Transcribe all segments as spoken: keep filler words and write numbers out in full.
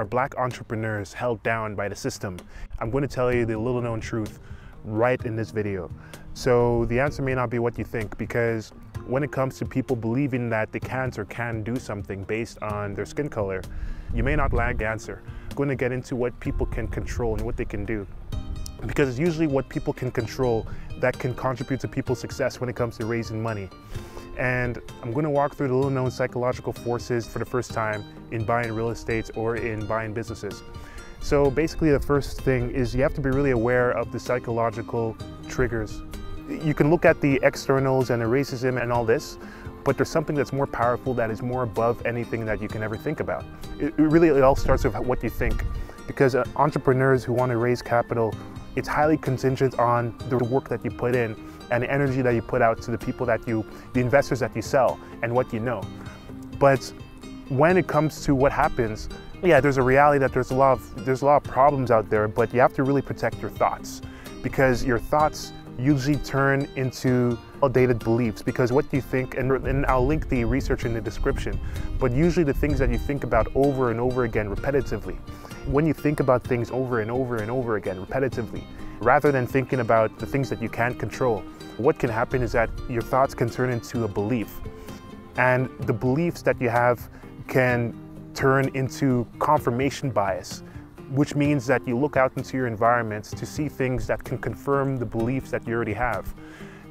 Are black entrepreneurs held down by the system? I'm going to tell you the little known truth right in this video. So the answer may not be what you think, because when it comes to people believing that they can't or can do something based on their skin color, you may not like the answer. I'm going to get into what people can control and what they can do, because it's usually what people can control that can contribute to people's success when it comes to raising money. And I'm going to walk through the little known psychological forces for the first time in buying real estate or in buying businesses. So basically the first thing is you have to be really aware of the psychological triggers. You can look at the externals and the racism and all this, but there's something that's more powerful, that is more above anything that you can ever think about. It, it really, it all starts with what you think, because uh, entrepreneurs who want to raise capital, it's highly contingent on the work that you put in and the energy that you put out to the people that you, the investors that you sell, and what you know. But when it comes to what happens, yeah, there's a reality that there's a lot of, there's a lot of problems out there, but you have to really protect your thoughts, because your thoughts usually turn into outdated beliefs, because what you think, and, and I'll link the research in the description, but usually the things that you think about over and over again repetitively. When you think about things over and over and over again repetitively, rather than thinking about the things that you can't control, what can happen is that your thoughts can turn into a belief. And the beliefs that you have can turn into confirmation bias, which means that you look out into your environment to see things that can confirm the beliefs that you already have.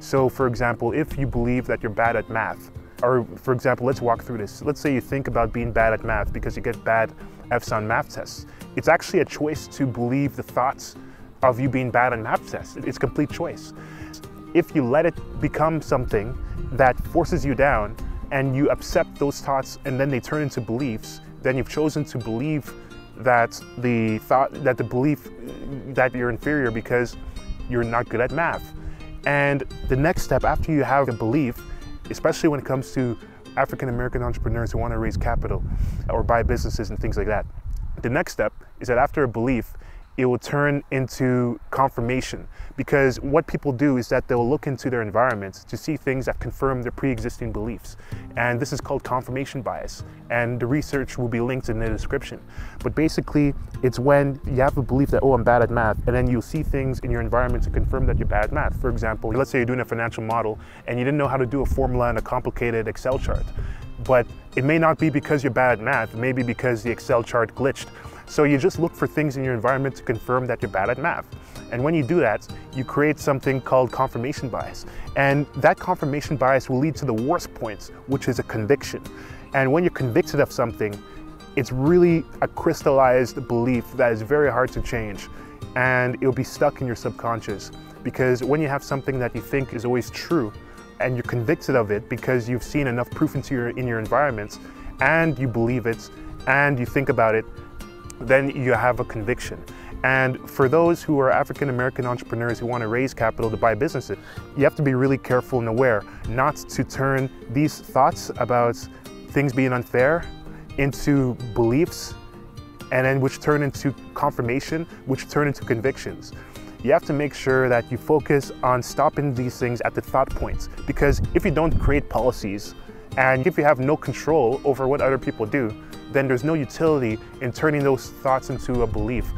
So for example, if you believe that you're bad at math, or for example, let's walk through this. Let's say you think about being bad at math because you get bad F's on math tests. It's actually a choice to believe the thoughts of you being bad on math tests. It's complete choice. If you let it become something that forces you down and you accept those thoughts and then they turn into beliefs, then you've chosen to believe that the thought, that the belief that you're inferior because you're not good at math. And the next step after you have a belief, especially when it comes to African-American entrepreneurs who want to raise capital or buy businesses and things like that, the next step is that after a belief, it will turn into confirmation, because what people do is that they'll look into their environments to see things that confirm their pre-existing beliefs. And this is called confirmation bias, and the research will be linked in the description. But basically, it's when you have a belief that, oh, I'm bad at math, and then you'll see things in your environment to confirm that you're bad at math. For example, let's say you're doing a financial model and you didn't know how to do a formula in a complicated Excel chart. But it may not be because you're bad at math, maybe because the Excel chart glitched. So you just look for things in your environment to confirm that you're bad at math. And when you do that, you create something called confirmation bias. And that confirmation bias will lead to the worst points, which is a conviction. And when you're convicted of something, it's really a crystallized belief that is very hard to change. And it'll be stuck in your subconscious, because when you have something that you think is always true, and you're convicted of it because you've seen enough proof into your, in your environments, and you believe it, and you think about it, then you have a conviction. And for those who are African-American entrepreneurs who want to raise capital to buy businesses, you have to be really careful and aware not to turn these thoughts about things being unfair into beliefs, and then which turn into confirmation, which turn into convictions. You have to make sure that you focus on stopping these things at the thought points, because if you don't create policies, and if you have no control over what other people do, then there's no utility in turning those thoughts into a belief,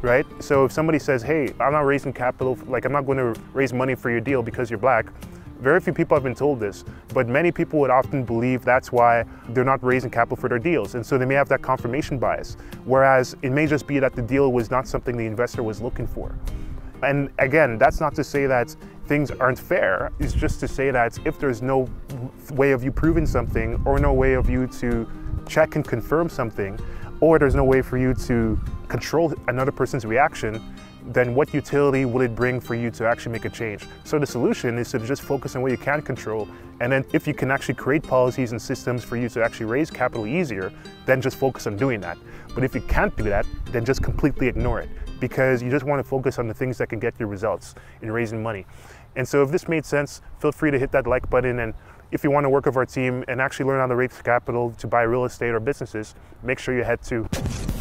right? So if somebody says, hey, I'm not raising capital, like I'm not going to raise money for your deal because you're black, very few people have been told this, but many people would often believe that's why they're not raising capital for their deals. And so they may have that confirmation bias, whereas it may just be that the deal was not something the investor was looking for. And again, that's not to say that things aren't fair, it's just to say that if there's no way of you proving something, or no way of you to check and confirm something, or there's no way for you to control another person's reaction, then what utility will it bring for you to actually make a change? So the solution is to just focus on what you can control, and then if you can actually create policies and systems for you to actually raise capital easier, then just focus on doing that. But if you can't do that, then just completely ignore it, because you just want to focus on the things that can get you results in raising money. And so if this made sense, feel free to hit that like button, and if you want to work with our team and actually learn how to raise capital to buy real estate or businesses, make sure you head to